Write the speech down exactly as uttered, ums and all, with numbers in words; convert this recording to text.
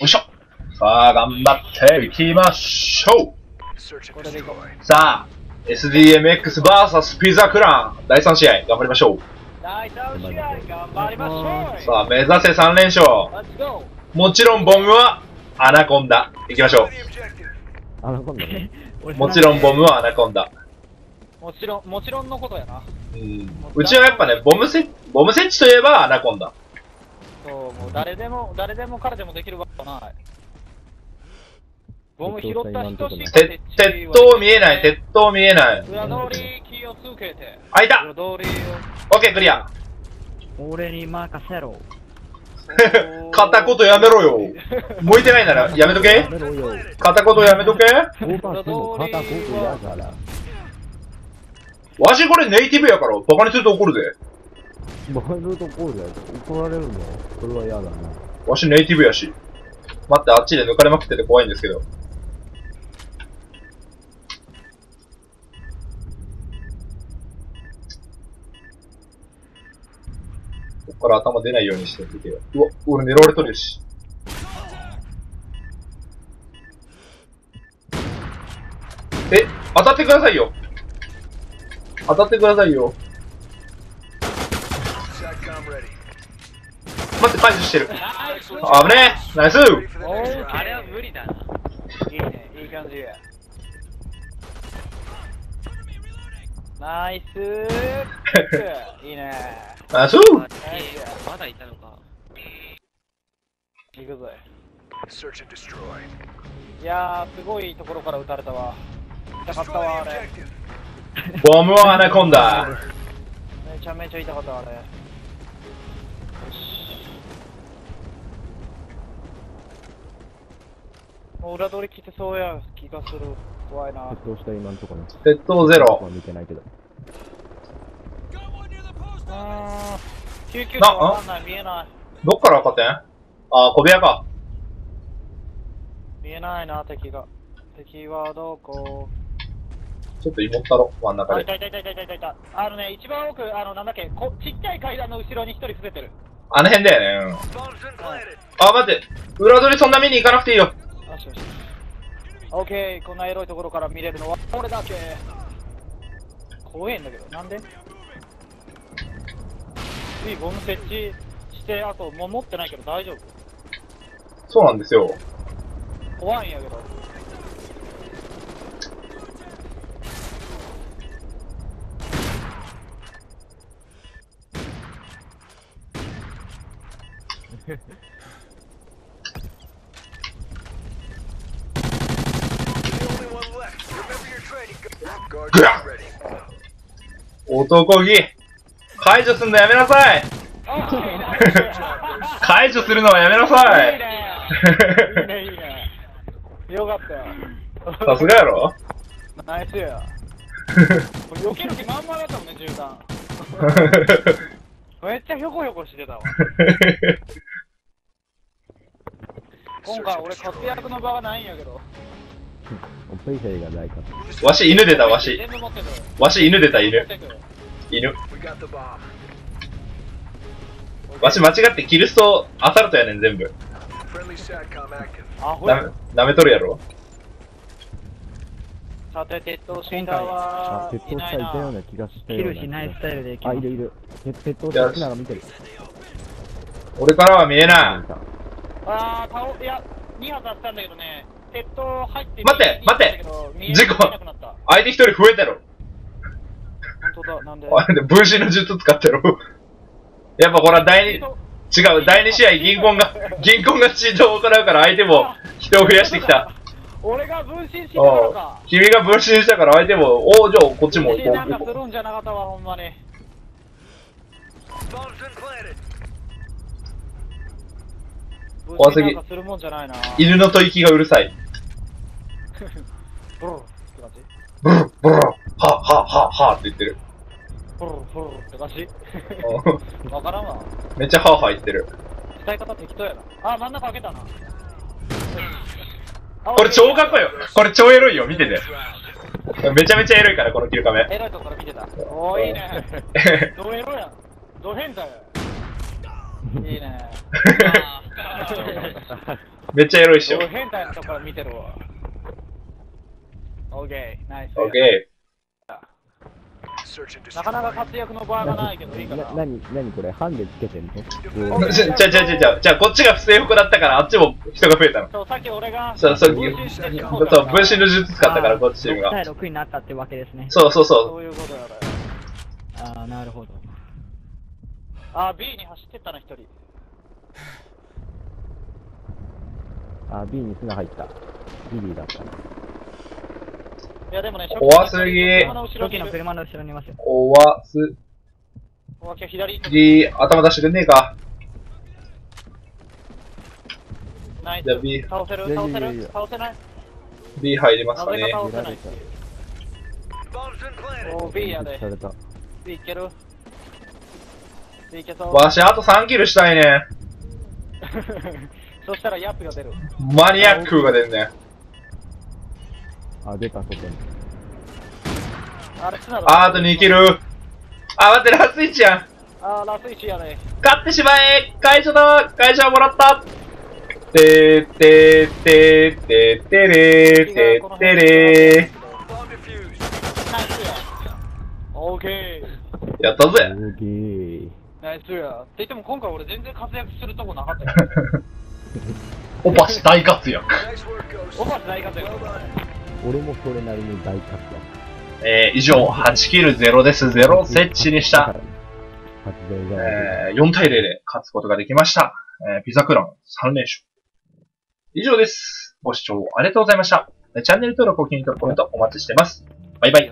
よいしょ。さあ、頑張っていきましょう。これでいこう。さあ、エスディーエムエックスブイエス ピザクラン、だいさん試合、頑張りましょう。だいさん試合、頑張りましょう。さあ、目指せさん連勝。もちろん、ボムはアナコンダ。いきましょう。アナコンダね。もちろん、ボムはアナコンダ。もちろん、もちろんのことやな。うん。うちはやっぱね、ボムセ、ボム設置といえばアナコンダ。そう、もう誰でも、誰でも彼でもできるわけない。ボム拾った人しか鉄塔見えない、鉄塔見えない。裏通りキーをつけて。開いた！オッケー、クリア。俺に任せろ。片言やめろよ。向いてないならやめとけ。片言やめとけ。わしこれネイティブやから、バカにすると怒るぜ。バカにすると怒るぜ。怒られるの？それは嫌だな。わしネイティブやし。待って、あっちで抜かれまくってて怖いんですけど。ここから頭出ないようにしておいてよ。うわ、俺狙われとるし。え、当たってくださいよ。当たってくださいよ。待って、解除してる。危ねえ、ナイス。あれは無理だな。いいね、いい感じや。ナイスー。いいね。ナイス。まだいたのか。行くぞ。いやー、すごいところから撃たれたわ。痛かったわ、あれ。ボムをアナコンダ。めちゃめちゃ痛かったわ、あれ。もう裏取り来てそうや気がする。怖いな。鉄塔下今んとこね。鉄塔ゼロ。見てないけど。ああ。救急車わかんない見えない。どっから赤点？ああ小部屋か。見えないな敵が。敵はどこ？ちょっと芋ったろ真ん中で。いたいたいたいたいたいた。あのね一番奥あのなんだっけこちっちゃい階段の後ろに一人伏せてる。あの辺だよね。うん、あ待って裏取りそんな見に行かなくていいよ。オッケー、こんなエロいところから見れるのは俺だけ。怖えんだけど、なんで？いいボム設置して、あともう持ってないけど大丈夫？そうなんですよ。怖いんやけど。グラ男気解除すんのやめなさい解除するのはやめなさいいいねいいねよかったよさすがやろナイスや避ける気まんまだったもんね銃弾めっちゃひょこひょこしてたわ今回俺活躍の場がないんやけどわし犬出たわしわし犬出た犬犬わし間違ってキルストアサルトやねん全部なめとるやろさて鉄塔シーンだわ鉄塔下いたような気がしてキルしないスタイルであいるいる鉄塔下なら見てる俺からは見えないああ顔いやにはつあったんだけどね鉄塔入って待って待って事故相手一人増えたろ本当だなんで分身の術使ってろやっぱほら第二違うだいに試合銀婚が銀婚が指導を行うから相手も人を増やしてきた俺が分身したのか君が分身したから相手もおおじゃあこっちもなんかするんじゃなかったわほんまに怖すぎ犬の吐息がうるさいブルーって感じブルーブルーはあはあはあはあって言ってるブルーブルーって感じ分からんわめっちゃはあはあ言ってる使い方適当やなあ真ん中開けたなこれ超かっこいいよこれ超エロいよ見ててめちゃめちゃエロいからこのキルカメエロいところ見てたおーいいねドエロやド変態いいね。めっちゃエロいっしょ。変なところ見てるわ。オーケー、ナイス。オーケー。なかなか活躍の場合がないけどいいかな。なに、なにこれ、ハンデつけてんの？じゃじゃじゃじゃじゃこっちが不正服だったからあっちも人が増えたの。そう、さっき俺が。そう、そう、分身の術使ったからこっちチームが。ろくになったってわけですね。そうそうそう。そういうことだから。ああ、なるほど。あー、B に走ってったな、一人。あー、B に砂入った。ビリーだったな。いや、でもね、怖すぎー。初期の車の後ろにいますよ。怖すぎー。頭出してくんねえか。ナイス。じゃあ B。倒せる、倒せる、倒せない。B 入りますかね。おー、B やで。B いける。わしあとさんキルしたいね。そしたらヤップが出る。マニアックが出るね。あ、出た、そこに。あ、あとにキル。あ、待って、ラスイチやん。あ、ラスイチやね。勝ってしまえ、会社だ、会社はもらった。てーてーてーてーてれーてーてれー。オーケー。やったぜ。オーケー。ナイスや。って言っても今回俺全然活躍するとこなかったよ。オパシ大活躍。オパシ大活躍。俺もそれなりに大活躍。えー、以上、はちキルゼロです。ゼロ設置にした。えー、よんたいゼロで勝つことができました。えー、ピザクランさん連勝。以上です。ご視聴ありがとうございました。チャンネル登録を気に入ったコメントお待ちしてます。バイバイ。